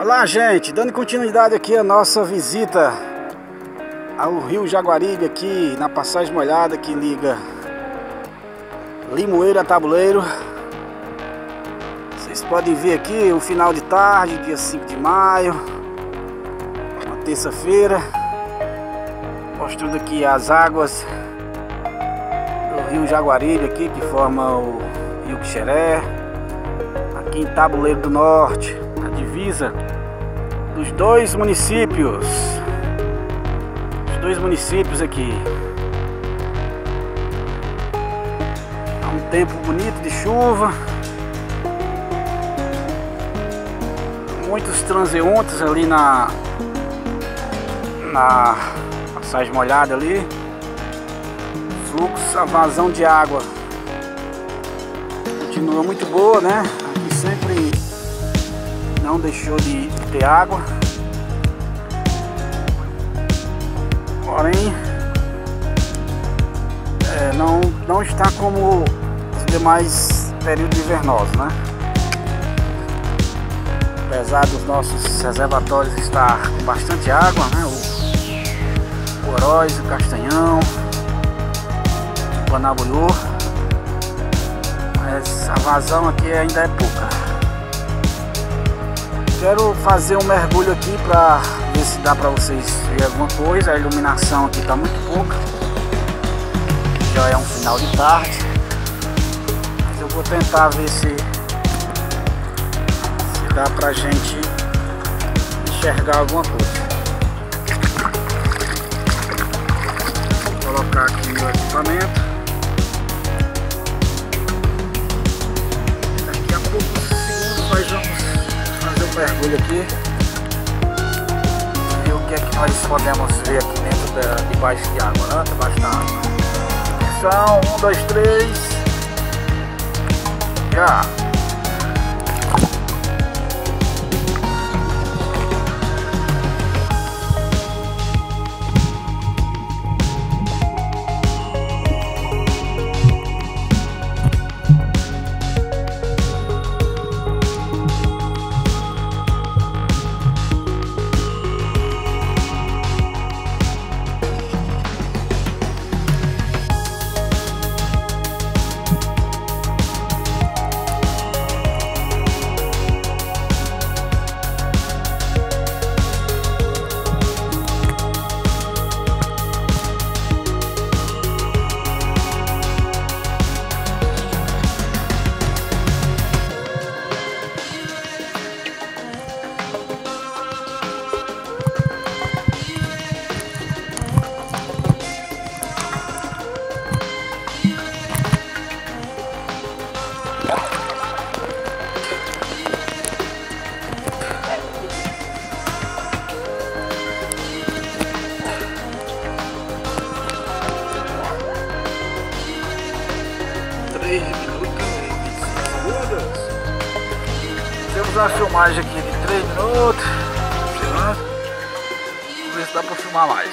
Olá, gente, dando continuidade aqui a nossa visita ao Rio Jaguaribe, aqui na Passagem Molhada que liga Limoeiro a Tabuleiro. Vocês podem ver aqui o final de tarde, dia 5 de maio, uma terça-feira, mostrando aqui as águas do Rio Jaguaribe aqui que forma o Rio Quixeré, aqui em Tabuleiro do Norte, a divisa dos dois municípios, aqui. Há um tempo bonito de chuva, muitos transeuntes ali na Passagem Molhada ali, fluxo, a vazão de água continua muito boa, né? Aqui sempre não deixou de ter água, porém não está como os demais períodos invernosos, né? Apesar dos nossos reservatórios estar com bastante água, né? O Oróis, o Castanhão, o Banabolô, mas a vazão aqui ainda é pouca. Quero fazer um mergulho aqui para ver se dá para vocês ver alguma coisa. A iluminação aqui está muito pouca, já é um final de tarde, mas eu vou tentar ver se dá pra gente enxergar alguma coisa. Vou colocar aqui o meu equipamento. Daqui a poucos segundos nós vamos fazer um mergulho aqui, ver o que é que nós podemos ver aqui dentro debaixo de água, né? Debaixo da água. Atenção, 1, 2, 3. Já! Temos a filmagem aqui de 3 minutos. Vamos ver se dá para filmar mais.